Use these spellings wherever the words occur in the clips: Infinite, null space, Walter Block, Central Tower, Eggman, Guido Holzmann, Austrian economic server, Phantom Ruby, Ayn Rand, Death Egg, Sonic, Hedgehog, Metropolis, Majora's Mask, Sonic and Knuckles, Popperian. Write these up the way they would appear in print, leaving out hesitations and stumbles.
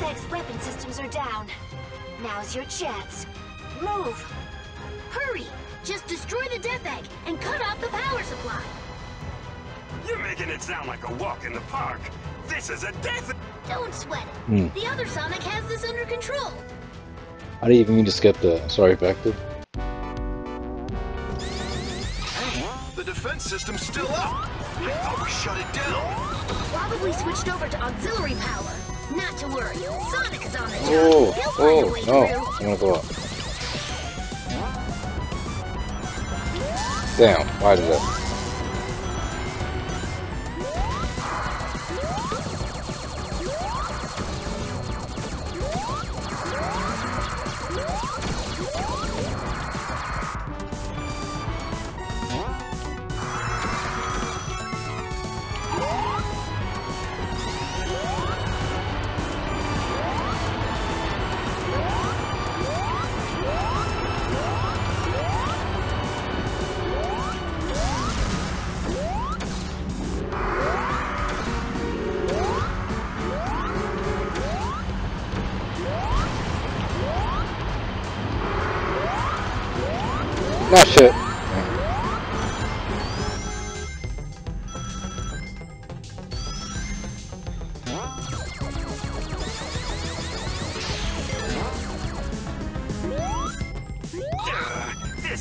Death Egg's weapon systems are down. Now's your chance. Move! Hurry! Just destroy the Death Egg and cut off the power supply! You're making it sound like a walk in the park. This is a death... Don't sweat it. The other Sonic has this under control. I didn't even mean to skip that. Sorry, Vector. Hey, the defense system's still up. I thought we shut it down. Probably switched over to auxiliary power. Not to worry. Sonic is on the job. He'll find a way through. I'm gonna go up. Damn, why did that? Not shit. This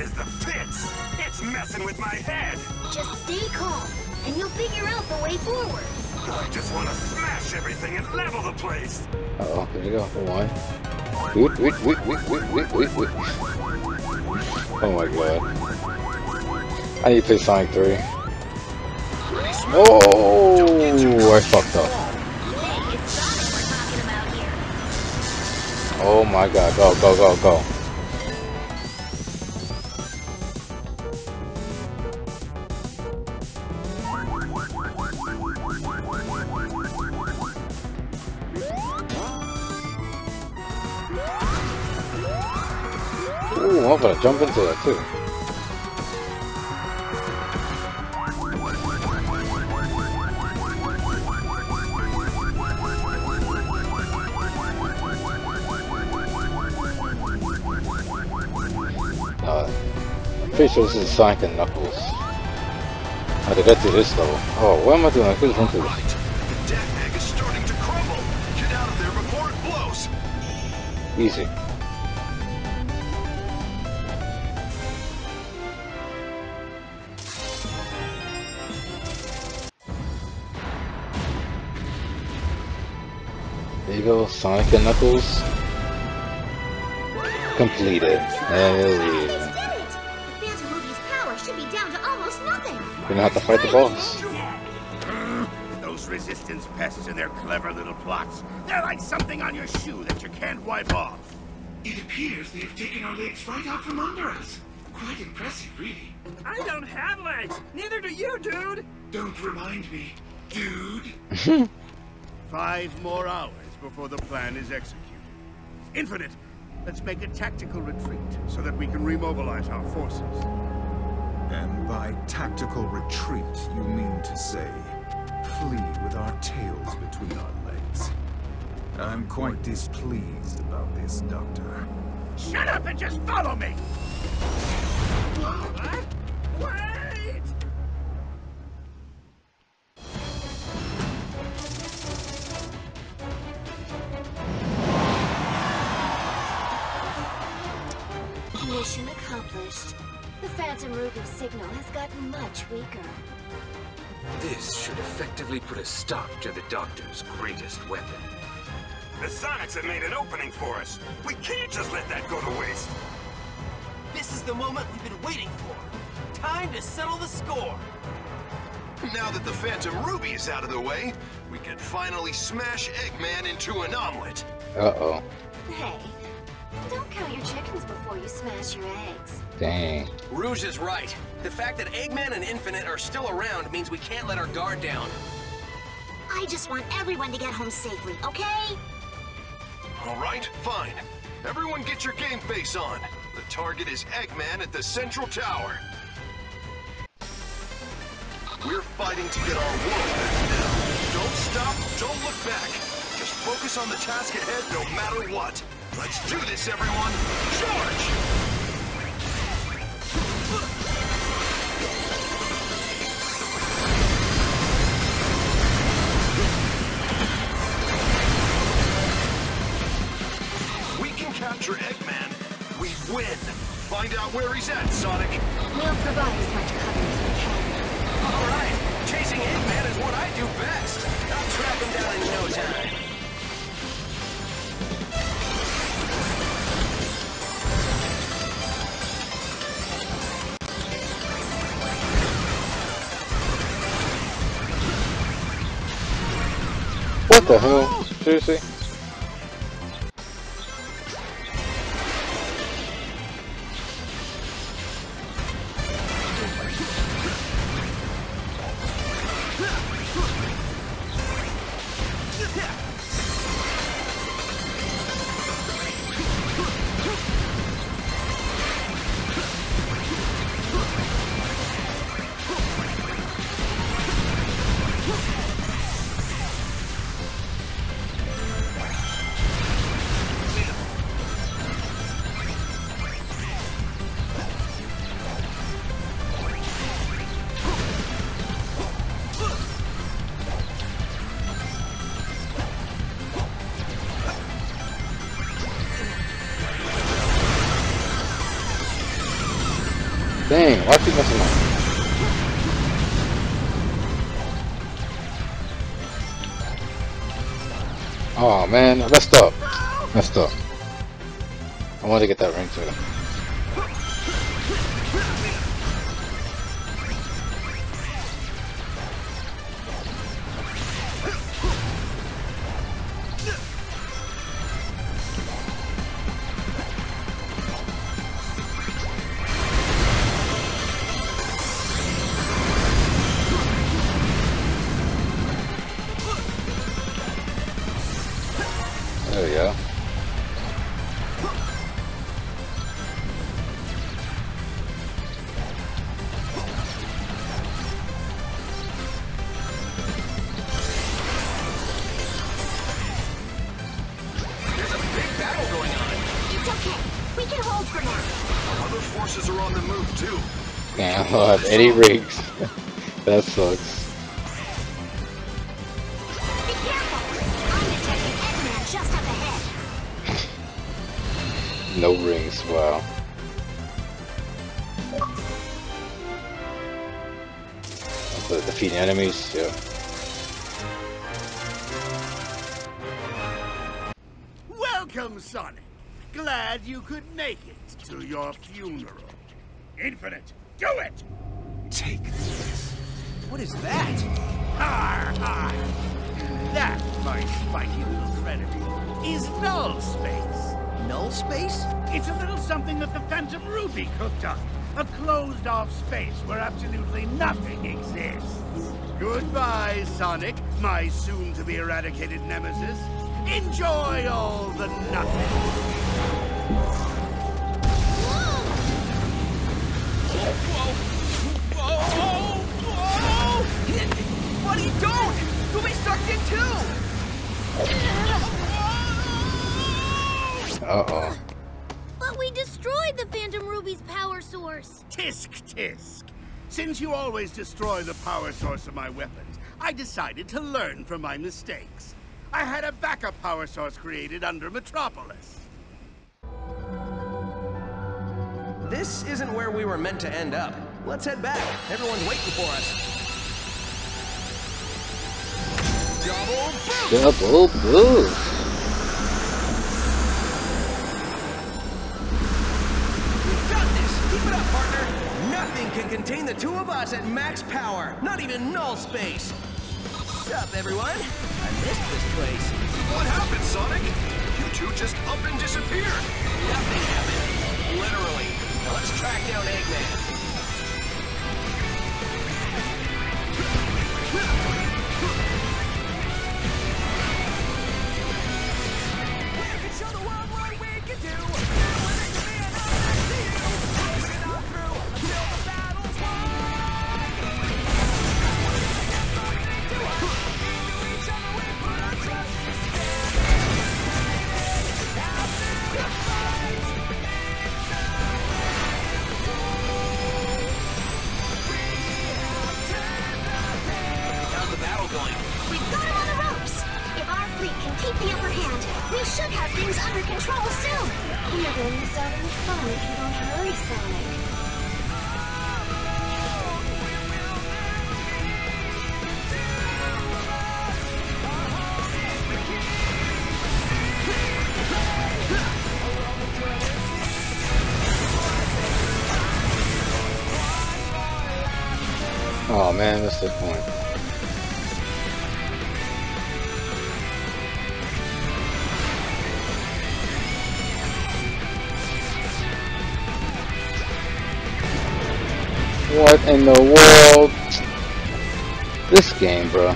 is the pits. It's messing with my head. Just stay calm, and you'll figure out the way forward. I just want to smash everything and level the place. Uh-oh, there you go. Wait. Oh my god. I need to play Sonic 3. Oh, I fucked up. Oh my god, go. I'm gonna jump into that too. I'm pretty sure this is Sonic and Knuckles. I had to get to this level. Oh, what am I doing? I could just run through this. The Death Egg is starting to crumble. Get out of there before it blows. Easy. There you go, Sonic and Knuckles completed. We're gonna have to fight the boss. Those resistance pests and their clever little plots. They're like something on your shoe that you can't wipe off. It appears they've taken our legs right out from under us. Quite impressive, really. I don't have legs. Neither do you, dude. Don't remind me, dude. 5 more hours before the plan is executed. Infinite, let's make a tactical retreat so that we can remobilize our forces. And by tactical retreat, you mean to say, flee with our tails between our legs. I'm quite displeased about this, Doctor. Shut up and just follow me! What? Wait! Mission accomplished. The Phantom Ruby signal has gotten much weaker. This should effectively put a stop to the Doctor's greatest weapon. The Sonics have made an opening for us. We can't just let that go to waste. This is the moment we've been waiting for. Time to settle the score. Now that the Phantom Ruby is out of the way, we can finally smash Eggman into an omelet. Uh-oh. Hey. Don't count your chickens before you smash your eggs. Dang. Rouge is right. The fact that Eggman and Infinite are still around means we can't let our guard down. I just want everyone to get home safely, okay? All right, fine. Everyone get your game face on. The target is Eggman at the Central Tower. We're fighting to get our world back now. Don't stop, don't look back. Just Focus on the task ahead no matter what. Let's do this, everyone! Charge! Capture Eggman, we win! Find out where he's at, Sonic! We'll provide as much cover as we can. Alright! Chasing Eggman is what I do best! I'll track him down in no time. What the hell? Seriously? Dang, why keep messing up? Oh man, I messed up. Messed up. I wanted to get that ring too. I'll have any rigs. That sucks. Be careful. I'm detecting Eggman just up ahead. No rings, wow. Defeating enemies, yeah. Welcome, Sonic. Glad you could make it to your funeral. Infinite. Do it! Take this. What is that? Har, har. That, my spiky little grenadier, is null space. Null space? It's a little something that the Phantom Ruby cooked up. A closed-off space where absolutely nothing exists. Goodbye, Sonic, my soon-to-be-eradicated nemesis. Enjoy all the nothing. Buddy, don't! You'll be sucked in too! Uh-oh. But we destroyed the Phantom Ruby's power source! Tisk tisk! Since you always destroy the power source of my weapons, I decided to learn from my mistakes. I had a backup power source created under Metropolis. This isn't where we were meant to end up. Let's head back. Everyone's waiting for us. Double boost! We've got this! Keep it up, partner! Nothing can contain the two of us at max power! Not even null space! What's up, everyone? I missed this place. What happened, Sonic? You two just up and disappeared! Nothing happened. Literally. Now let's track down Eggman. will keep the upper hand. We should have things under control soon. Nothing's out of fun if you don't hurry, Sonic. Oh man, that's the point. What in the world? This game, bro.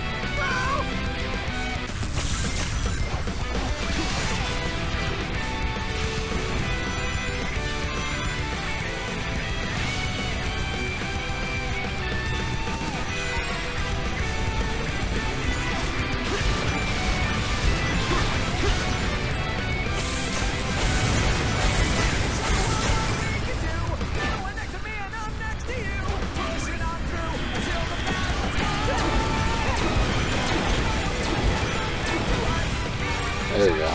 There you go.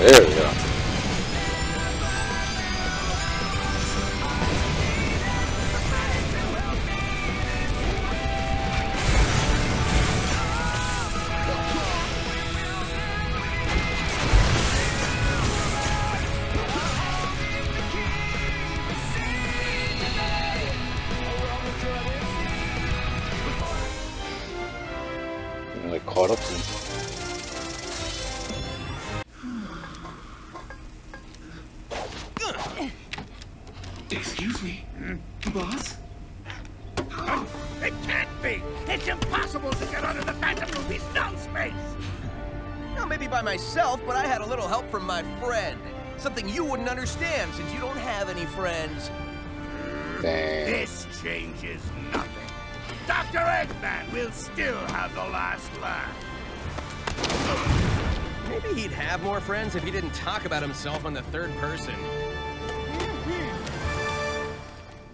There you go. Caught up to me. Excuse me, boss? Oh, it can't be! It's impossible to get out of the Phantom Ruby's null space! Now, maybe by myself, but I had a little help from my friend. Something you wouldn't understand since you don't have any friends. Dang. This changes nothing. Dr. Eggman will still have the last laugh. Maybe he'd have more friends if he didn't talk about himself in the third person.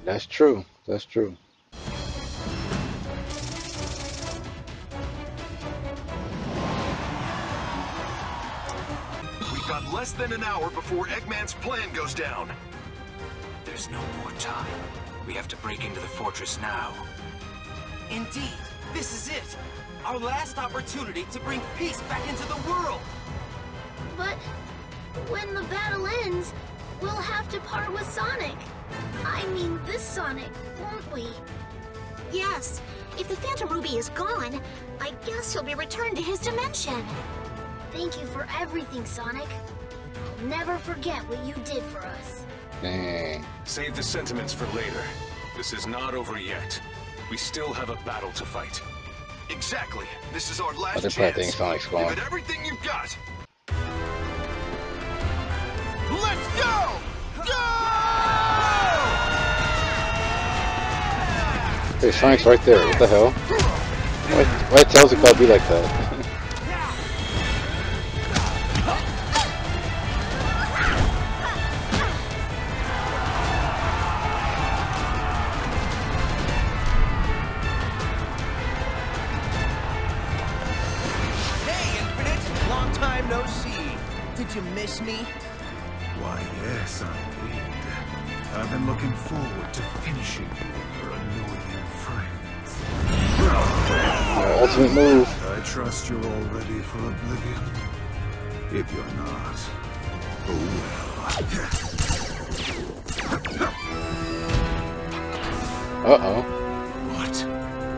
That's true. That's true. We've got less than an hour before Eggman's plan goes down. There's no more time. We have to break into the fortress now. Indeed, this is it. Our last opportunity to bring peace back into the world. But when the battle ends, we'll have to part with Sonic. I mean this Sonic, won't we? Yes. If the Phantom Ruby is gone, I guess he'll be returned to his dimension. Thank you for everything, Sonic. I'll never forget what you did for us. Dang. Save the sentiments for later. This is not over yet. We still have a battle to fight. Exactly. This is our last chance. Give it everything you've got. Let's go! Go! Hey, Sonic's right there. What the hell? Why tells it gotta be like that? Did you miss me? Why, yes, I did. I've been looking forward to finishing you with your annoying friends. Your ultimate move. I trust you're all ready for oblivion. If you're not, oh well. Uh-oh. What?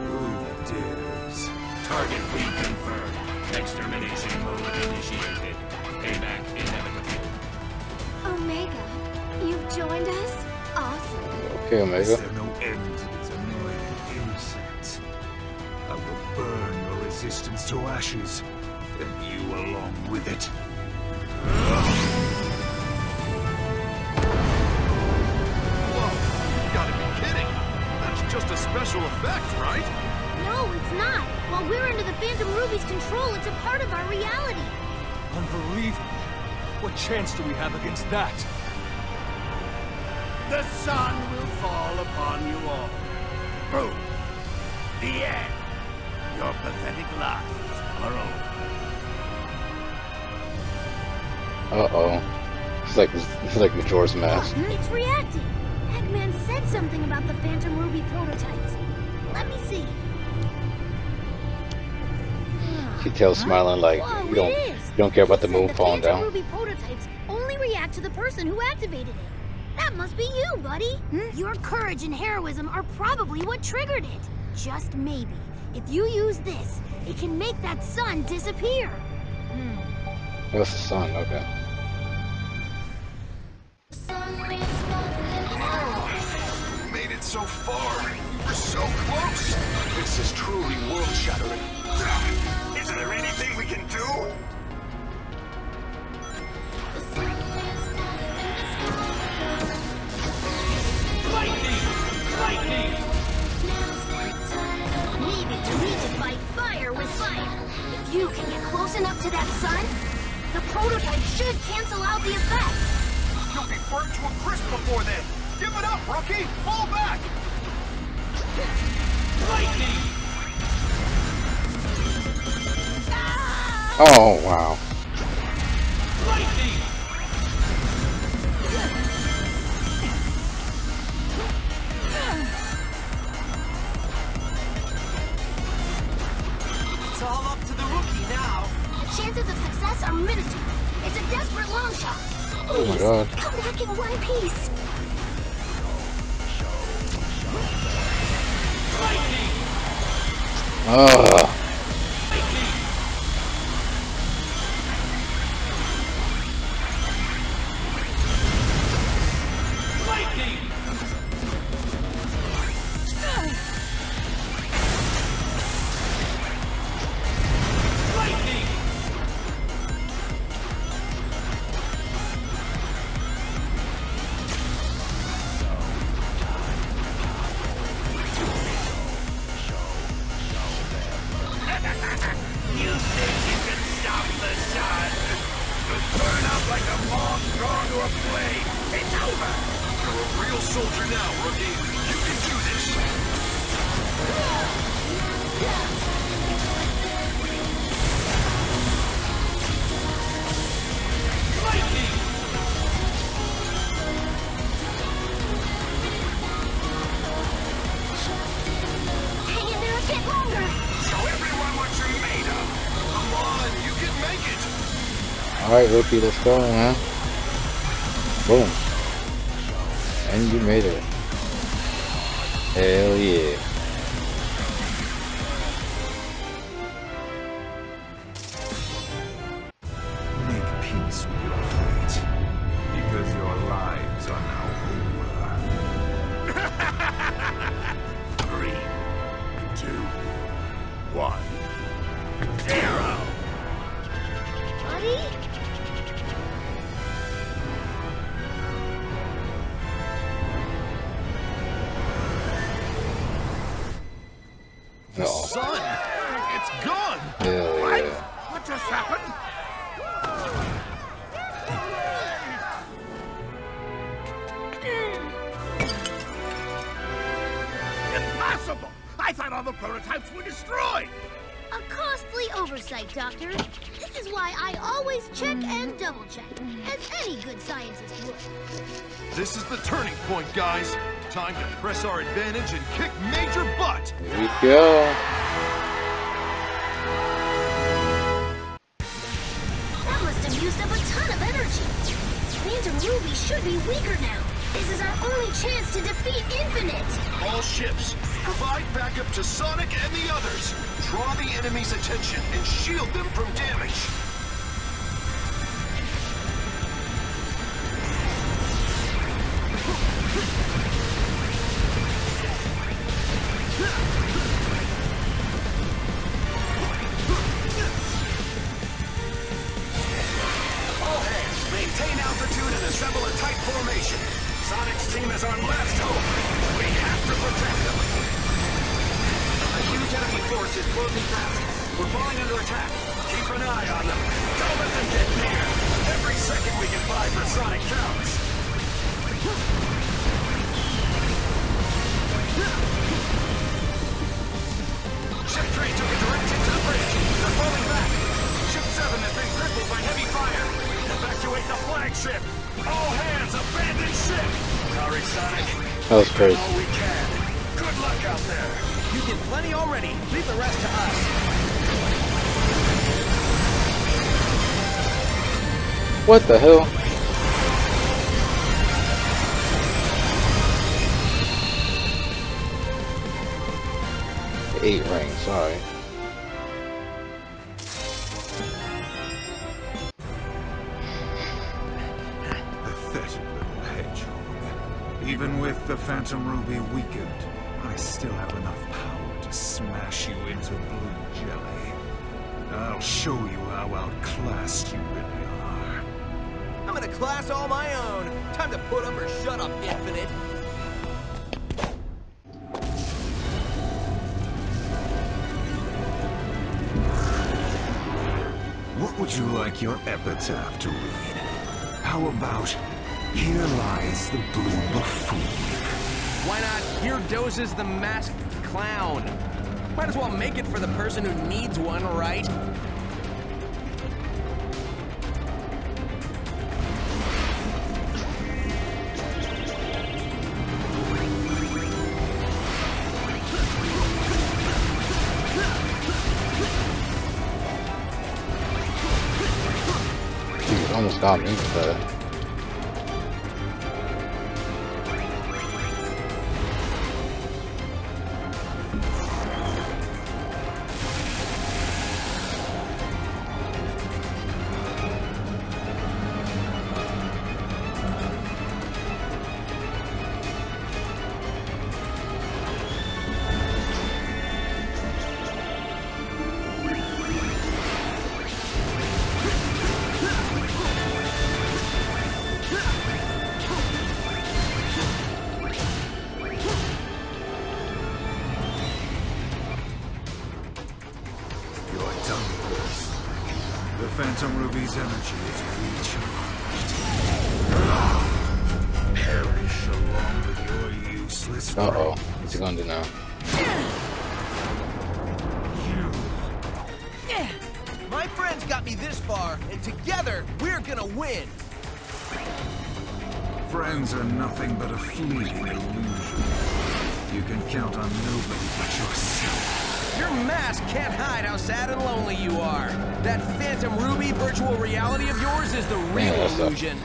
Who dares? Target weak confirmed. Extermination mode initiated. Payback inevitable. Omega, you've joined us? Awesome. Okay, Omega. There's no end to these annoying insects. I will burn your resistance to ashes, and you along with it. Whoa, you gotta be kidding. That's just a special effect, right? No, it's not. While we're under the Phantom Ruby's control, it's a part of our reality. Unbelievable. What chance do we have against that? The sun will fall upon you all. Boom. The end. Your pathetic lives are over. Uh-oh. It's like Majora's Mask. Oh, it's reacting. Eggman said something about the Phantom Ruby prototypes. Let me see. She tells smiling like, well, you don't care about the moon falling down. The Phantom Ruby prototypes only react to the person who activated it. That must be you, buddy. Hmm? Your courage and heroism are probably what triggered it. Just maybe, if you use this, it can make that sun disappear. Hmm. That's the sun, okay. Oh, you made it so far. You were so close. This is truly world-shattering. Is there anything we can do? Lightning! Needed to reach it by fire with fire. If you can get close enough to that sun, the prototype should cancel out the effect. You'll be burnt to a crisp before then. Give it up, rookie! Fall back! Lightning! Oh, wow. Lightning! Chances of success are minuscule. It's a desperate long shot. Please, oh my god. Come back in one piece. Lightning. Alright, rookie, let's go, man. Boom. And you made it. Hell yeah. Make peace with your fate, because your lives are now over. 3, 2, 1, 0. Buddy? The sun! It's gone! Hell yeah. What just happened? Impossible! I thought all the prototypes were destroyed! A costly oversight, Doctor. This is why I always check and double-check, as any good scientist would. This is the turning point, guys. Time to press our advantage and kick major butt! Here we go. That must have used up a ton of energy. Phantom Ruby should be weaker now. This is our only chance to defeat Infinite. All ships, provide backup to Sonic and the others. Draw the enemy's attention and shield them from damage. We're falling under attack. Keep an eye on them. Don't let them get near. Every second we can buy for Sonic counts. Ship 3 took a direct hit to the bridge. They're falling back. Ship 7 has been crippled by heavy fire. Evacuate the flagship. All hands, abandon ship. Sorry, Sonic. That was crazy. All we can. Good luck out there. You did plenty already. Leave the rest to us. What the hell? The 8 ring, sorry. Pathetic little hedgehog. Even with the Phantom Ruby weakened, I still have enough power to smash you into blue jelly. I'll show you how outclassed you really are. I'm in a class all my own. Time to put up or shut up, Infinite. What would you like your epitaph to read? How about, here lies the blue buffoon? Why not, here doses the masked clown? Might as well make it for the person who needs one, right? Almost got me for the... Phantom Ruby's energy is recharged. Perish along with your useless. Uh-oh, what's he gonna do now? You. My friends got me this far, and together we're gonna win. Friends are nothing but a fleeting illusion. You can count on nobody but yourself. Your mask can't hide how sad and lonely you are. That Phantom Ruby virtual reality of yours is the real illusion.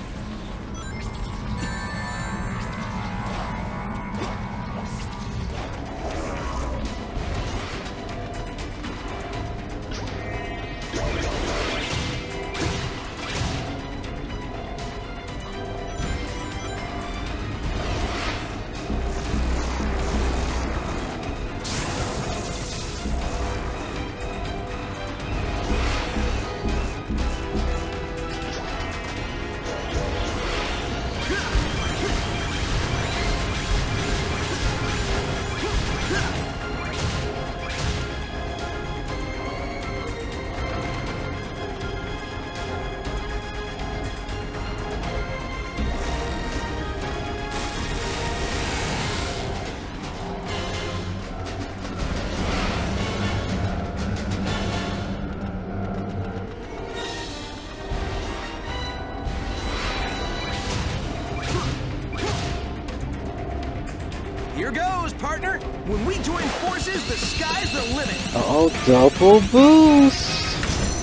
Partner, when we join forces, the sky's the limit. Oh, double boost.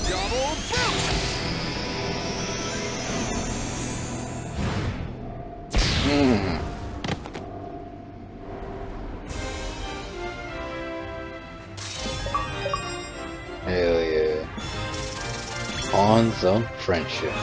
Double boost. Hell yeah. On some friendship.